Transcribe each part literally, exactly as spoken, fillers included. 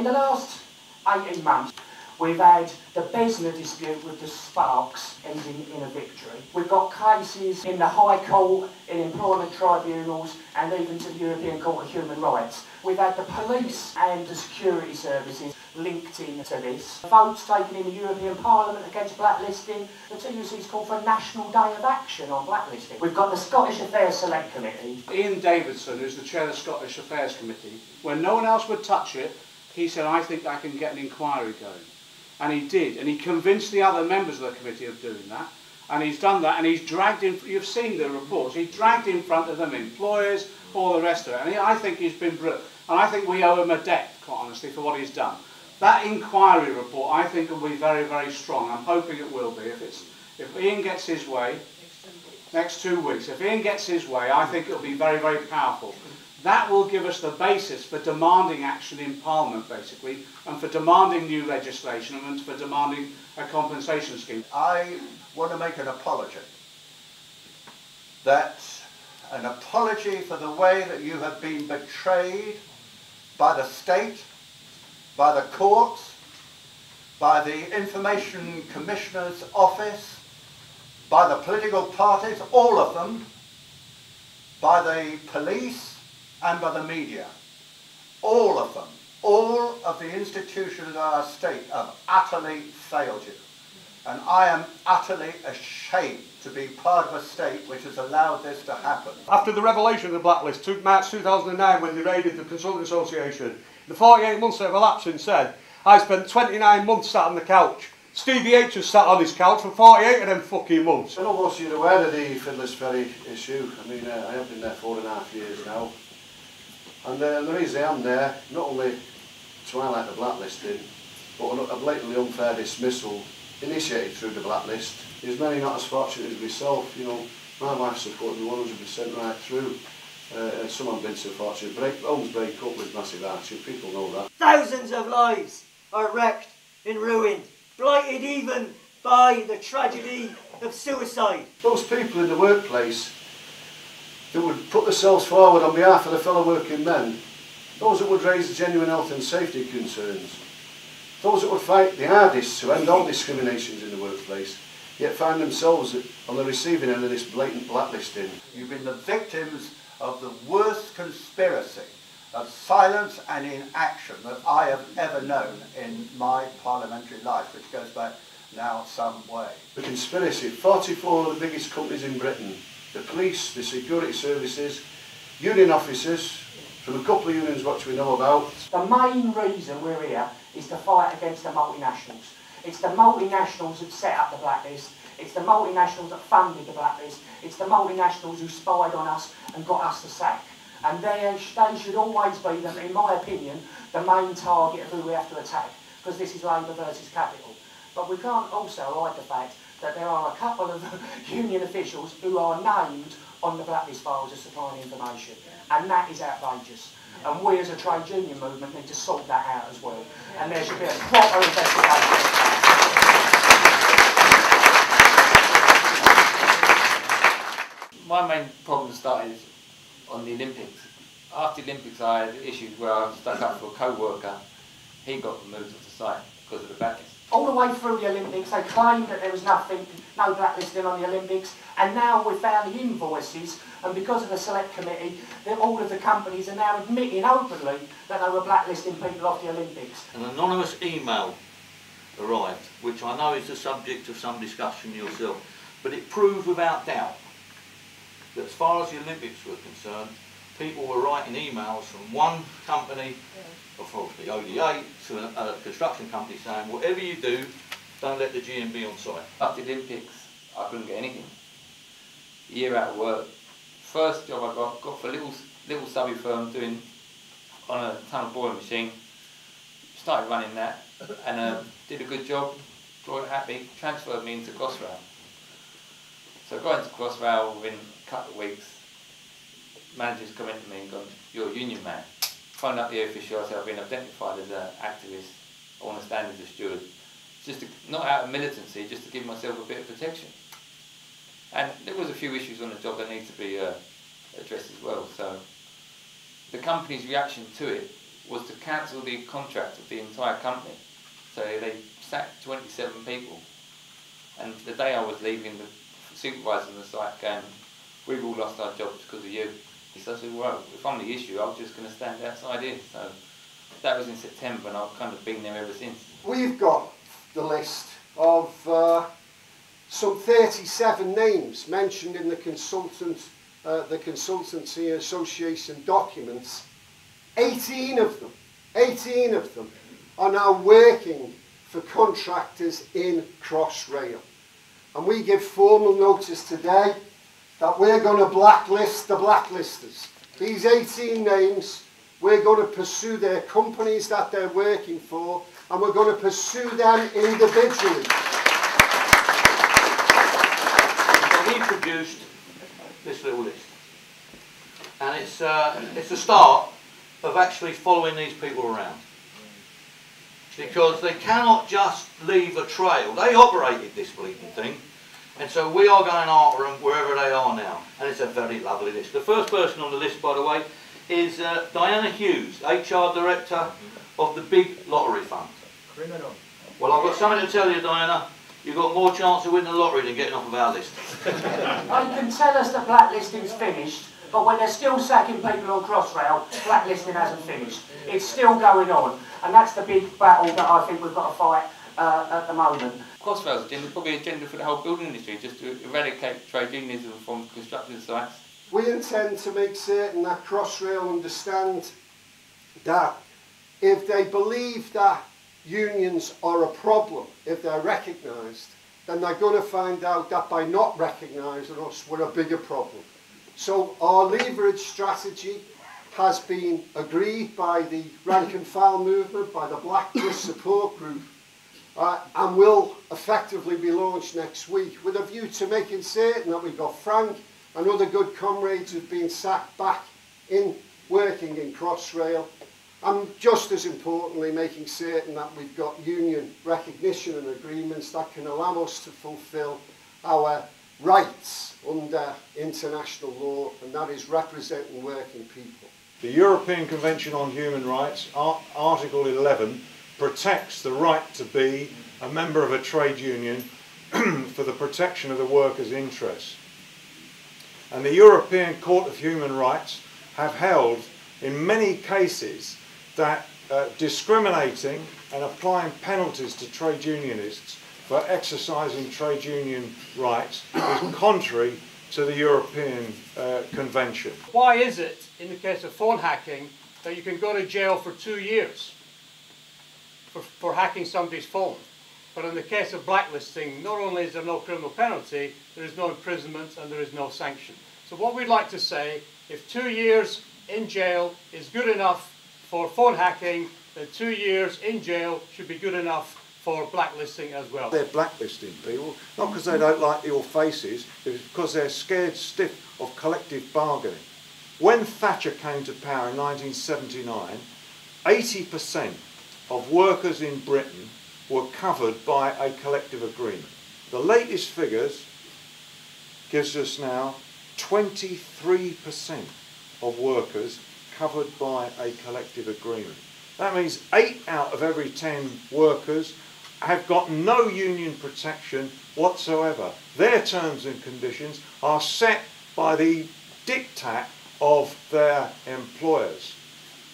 In the last eighteen months, we've had the Besna dispute with the Sparks ending in a victory. We've got cases in the High Court, in employment tribunals and even to the European Court of Human Rights. We've had the police and the security services linked into this. Votes taken in the European Parliament against blacklisting. The T U C's call for a national day of action on blacklisting. We've got the Scottish Affairs Select Committee. Ian Davidson, who's the chair of the Scottish Affairs Committee, when no one else would touch it, he said, I think I can get an inquiry going. And he did, and he convinced the other members of the committee of doing that, and he's done that, and he's dragged in, you've seen the reports, he dragged in front of them employers, all the rest of it, and he, I think he's been brilliant, and I think we owe him a debt, quite honestly, for what he's done. That inquiry report, I think, will be very, very strong. I'm hoping it will be. If, it's, if Ian gets his way, next two weeks, if Ian gets his way, I think it'll be very, very powerful. That will give us the basis for demanding action in Parliament, basically, and for demanding new legislation and for demanding a compensation scheme. I want to make an apology. That's an apology for the way that you have been betrayed by the state, by the courts, by the Information Commissioner's Office, by the political parties, all of them, by the police, and by the media. All of them, all of the institutions of our state have utterly failed you. And I am utterly ashamed to be part of a state which has allowed this to happen. After the revelation of the blacklist, March two thousand nine, when they raided the Consulting Association, the forty-eight months that have elapsed since then, I spent twenty-nine months sat on the couch. Stevie H has sat on his couch for forty-eight of them fucking months. I know most of you are aware of the Fiddlers Ferry issue. I mean, uh, I have been there four and a half years now. And uh, the reason I'm there, not only to highlight the blacklisting, but a blatantly unfair dismissal initiated through the blacklist. There's many not as fortunate as myself, you know, my wife supported me one hundred percent right through. Uh, some haven't been so fortunate. Break, homes break up with massive hardship, people know that. Thousands of lives are wrecked and ruined, blighted even by the tragedy of suicide. Those people in the workplace that would put themselves forward on behalf of the fellow working men, those that would raise genuine health and safety concerns, those that would fight the hardest to end all discriminations in the workplace, yet find themselves on the receiving end of this blatant blacklisting. You've been the victims of the worst conspiracy of silence and inaction that I have ever known in my parliamentary life, which goes back now some way. The conspiracy, forty-four of the biggest companies in Britain, the police, the security services, union officers, from a couple of unions which we know about. The main reason we're here is to fight against the multinationals. It's the multinationals that set up the blacklist, it's the multinationals that funded the blacklist, it's the multinationals who spied on us and got us the sack. And they, they should always be, in my opinion, the main target of who we have to attack, because this is labour versus capital. But we can't also hide the fact that there are a couple of union officials who are named on the blacklist files as supplying information, and that is outrageous. And we as a trade union movement need to sort that out as well, and there should be a proper investigation. My main problem started on the Olympics. After the Olympics I had issues where I was stuck up for a co-worker. He got removed off the site because of the blacklist. All the way through the Olympics, they claimed that there was nothing, no blacklisting on the Olympics, and now we've found the invoices, and because of the select committee, all of the companies are now admitting openly that they were blacklisting people off the Olympics. An anonymous email arrived, which I know is the subject of some discussion yourself, but it proved without doubt that as far as the Olympics were concerned, people were writing emails from one company, from the O D A to a, a construction company saying, whatever you do, don't let the G M B on site. After the Olympics, I couldn't get anything. A year out of work, first job I got, got for a little, little subby firm doing on a ton of boiling machine. Started running that and uh, did a good job, drawing happy, transferred me into Crossrail. So I got into Crossrail within a couple of weeks. Managers come into me and go, you're a union man. Phoned up the official, I said, I've been identified as an activist, I want to stand as a steward. Just to, not out of militancy, just to give myself a bit of protection. And there was a few issues on the job that need to be uh, addressed as well. So the company's reaction to it was to cancel the contract of the entire company. So they sacked twenty-seven people. And the day I was leaving, the supervisor on the site going, "We've all lost our jobs because of you." He said, "Well, if I'm the issue, I'm just going to stand outside here." So that was in September, and I've kind of been there ever since. We've got the list of uh, some thirty-seven names mentioned in the consultant, uh, the Consultancy Association documents. eighteen of them, eighteen of them, are now working for contractors in Crossrail, and we give formal notice today that we're going to blacklist the blacklisters. These eighteen names, we're going to pursue their companies that they're working for, and we're going to pursue them individually. So he produced this little list, and it's uh, it's the start of actually following these people around, because they cannot just leave a trail. They operated this bleeding thing. And so we are going after them wherever they are now. And it's a very lovely list. The first person on the list, by the way, is uh, Diana Hughes, H R Director of the Big Lottery Fund. Criminal. Well, I've got something to tell you, Diana. You've got more chance of winning the lottery than getting off of our list. Well, you can tell us the blacklisting's finished, but when they're still sacking people on Crossrail, blacklisting hasn't finished. It's still going on. And that's the big battle that I think we've got to fight uh, at the moment. Crossrail's agenda is probably an agenda for the whole building industry, just to eradicate trade unionism from construction sites. We intend to make certain that Crossrail understand that if they believe that unions are a problem, if they're recognised, then they're going to find out that by not recognising us, we're a bigger problem. So our leverage strategy has been agreed by the rank and file movement, by the Blacklist Support Group, Uh, and will effectively be launched next week, with a view to making certain that we've got Frank and other good comrades who've been sacked back in working in Crossrail, and just as importantly making certain that we've got union recognition and agreements that can allow us to fulfil our rights under international law, and that is representing working people. The European Convention on Human Rights, Article eleven, protects the right to be a member of a trade union for the protection of the workers' interests. And the European Court of Human Rights have held in many cases that uh, discriminating and applying penalties to trade unionists for exercising trade union rights is contrary to the European uh, Convention. Why is it, in the case of phone hacking, that you can go to jail for two years? For, for hacking somebody's phone. But in the case of blacklisting, not only is there no criminal penalty, there is no imprisonment and there is no sanction. So what we'd like to say, if two years in jail is good enough for phone hacking, then two years in jail should be good enough for blacklisting as well. They're blacklisting people, not because they don't like your faces, it's because they're scared stiff of collective bargaining. When Thatcher came to power in nineteen seventy-nine, eighty percent of workers in Britain were covered by a collective agreement. The latest figures gives us now twenty-three percent of workers covered by a collective agreement. That means eight out of every ten workers have got no union protection whatsoever. Their terms and conditions are set by the diktat of their employers.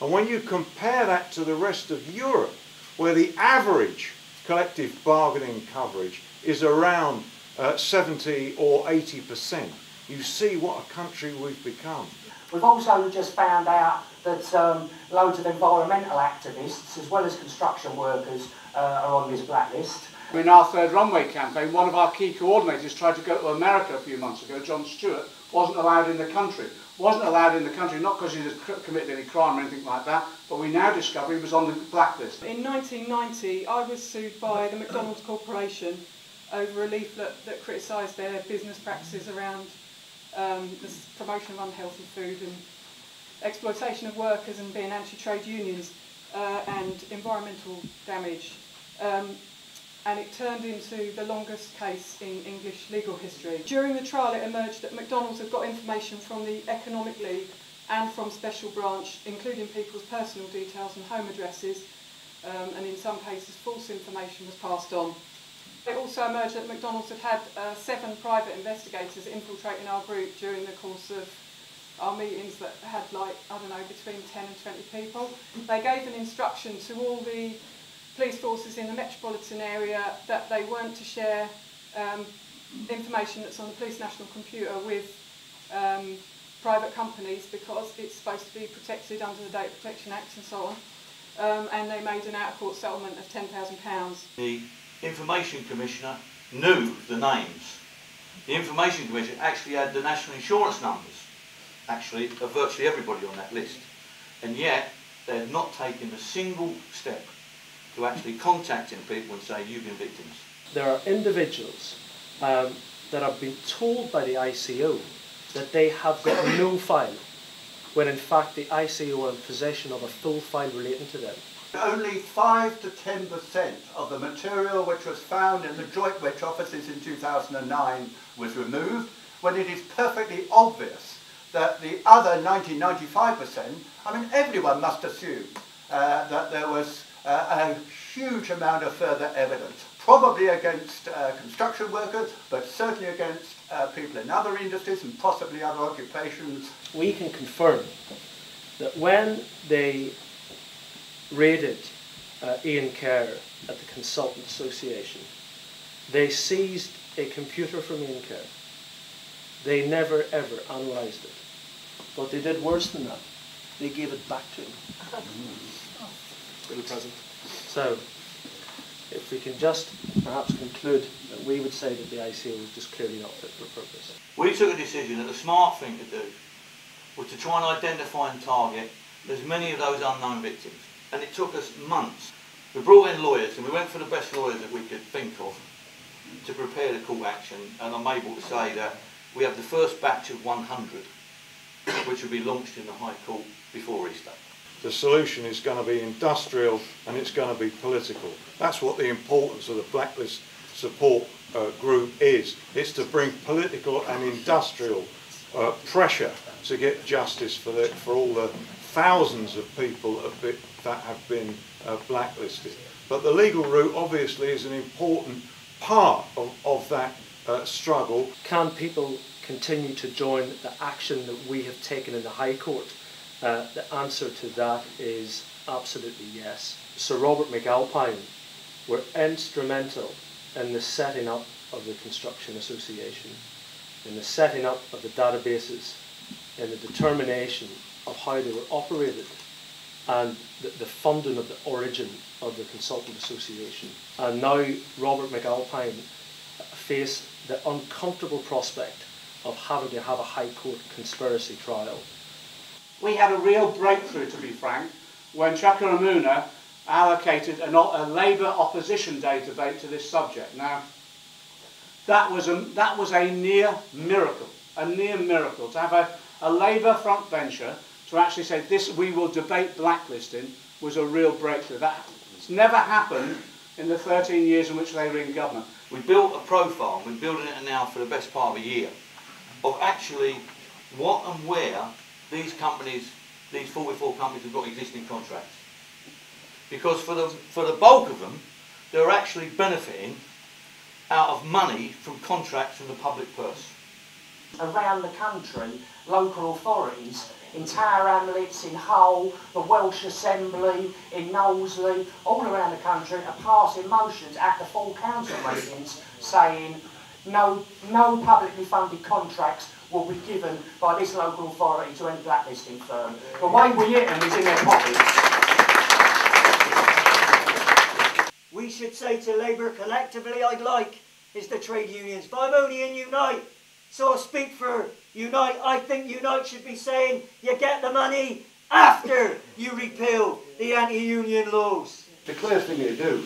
And when you compare that to the rest of Europe, where the average collective bargaining coverage is around uh, seventy or eighty percent, you see what a country we've become. We've also just found out that um, loads of environmental activists, as well as construction workers, uh, are on this blacklist. In our third runway campaign, one of our key coordinators tried to go to America a few months ago, John Stewart, wasn't allowed in the country. Wasn't allowed in the country, not because he was committed any crime or anything like that, but we now discover he was on the blacklist. In nineteen ninety, I was sued by the McDonald's Corporation over a leaflet that criticised their business practices around um, the promotion of unhealthy food and exploitation of workers and being anti-trade unions uh, and environmental damage. Um, and it turned into the longest case in English legal history. During the trial, it emerged that McDonald's had got information from the Economic League and from Special Branch, including people's personal details and home addresses, um, and in some cases false information was passed on. It also emerged that McDonald's had had uh, seven private investigators infiltrating our group during the course of our meetings that had, like, I don't know, between ten and twenty people. They gave an instruction to all the police forces in the metropolitan area that they weren't to share um, information that's on the police national computer with um, private companies, because it's supposed to be protected under the Data Protection Act and so on. Um, and they made an out-of-court settlement of ten thousand pounds. The Information Commissioner knew the names. The Information Commissioner actually had the national insurance numbers, actually, of virtually everybody on that list. And yet, they have not taken a single step to actually contacting people and say, you've been victims. There are individuals um, that have been told by the I C O that they have got no file, when in fact the I C O are in possession of a full file relating to them. Only five to ten percent of the material which was found in the Joint Witch offices in two thousand nine was removed, when it is perfectly obvious that the other ninety to ninety-five percent, I mean, everyone must assume uh, that there was uh, a huge amount of further evidence, probably against uh, construction workers, but certainly against uh, people in other industries and possibly other occupations. We can confirm that when they raided uh, Ian Kerr at the Consultant Association, they seized a computer from Ian Kerr. They never ever analysed it. But they did worse than that. They gave it back to him. Really present. So, if we can just perhaps conclude that we would say that the I C O was just clearly not fit for purpose. We took a decision that the smart thing to do was to try and identify and target as many of those unknown victims. And it took us months. We brought in lawyers, and we went for the best lawyers that we could think of to prepare the call to action, and I'm able to say that we have the first batch of one hundred, which will be launched in the High Court before Easter. The solution is going to be industrial and it's going to be political. That's what the importance of the Blacklist Support uh, Group is. It's to bring political and industrial uh, pressure to get justice for, the, for all the thousands of people that have been uh, blacklisted. But the legal route obviously is an important part of, of that Uh, struggle. Can people continue to join the action that we have taken in the High Court? Uh, the answer to that is absolutely yes. Sir Robert McAlpine were instrumental in the setting up of the Construction Association, in the setting up of the databases, in the determination of how they were operated, and the, the funding of the origin of the Consultant Association. And now Robert McAlpine face the uncomfortable prospect of having to have a High Court conspiracy trial. We had a real breakthrough, to be frank, when Chakramouna allocated a, a Labour opposition day debate to this subject. Now, that was a, that was a near miracle, a near miracle, to have a, a Labour front bencher to actually say, this, we will debate blacklisting, was a real breakthrough. That's never happened in the thirteen years in which they were in government. We built a profile, we've been building it now for the best part of a year, of actually what and where these companies, these forty-four companies have got existing contracts. Because for the, for the bulk of them, they're actually benefiting out of money from contracts from the public purse. Around the country, local authorities in Tower Hamlets, in Hull, the Welsh Assembly, in Knowlesley, all around the country are passing motions at the full council meetings saying no, no publicly funded contracts will be given by this local authority to any blacklisting firm. The way we hit them is in their pockets. We should say to Labour collectively, I'd like, is the trade unions, but I'm only in Unite, so I'll speak for Unite. I think Unite should be saying you get the money after you repeal the anti-union laws. The clear thing to do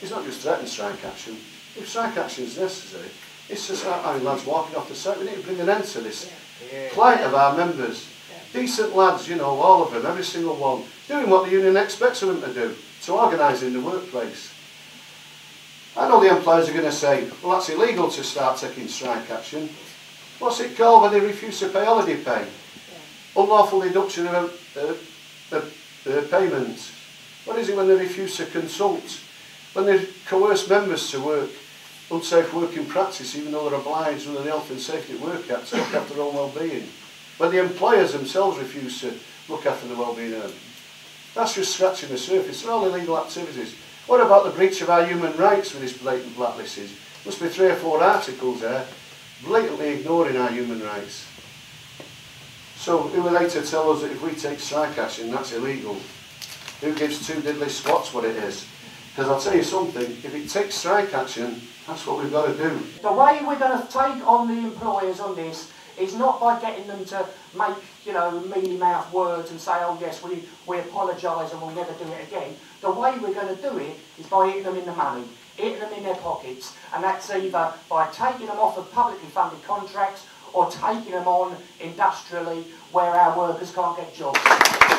is not just threaten strike action. If strike action is necessary, it's just like having lads walking off the set. We need to bring an end to this plight of our members. Decent lads, you know, all of them, every single one, doing what the union expects them to do, to organise in the workplace. I know the employers are going to say, well, that's illegal to start taking strike action. What's it called when they refuse to pay holiday pay? Yeah. Unlawful deduction of uh, uh, uh, payments. What is it when they refuse to consult? When they coerce members to work unsafe working practice, even though they're obliged under the Health and Safety at Work Act to look after their own well-being. When the employers themselves refuse to look after the well-being of them. That's just scratching the surface. They're all illegal activities. What about the breach of our human rights with this blatant blacklisting? Must be three or four articles there, blatantly ignoring our human rights. So who are they to tell us that if we take strike action, that's illegal? Who gives two diddly squats what it is? Because I'll tell you something, if it takes strike action, that's what we've got to do. The way we're going to take on the employers on this is not by getting them to make, you know, mealy mouth words and say, oh yes, we, we apologise and we'll never do it again. The way we're going to do it is by hitting them in the money, hitting them in their pockets, and that's either by taking them off of publicly funded contracts or taking them on industrially where our workers can't get jobs.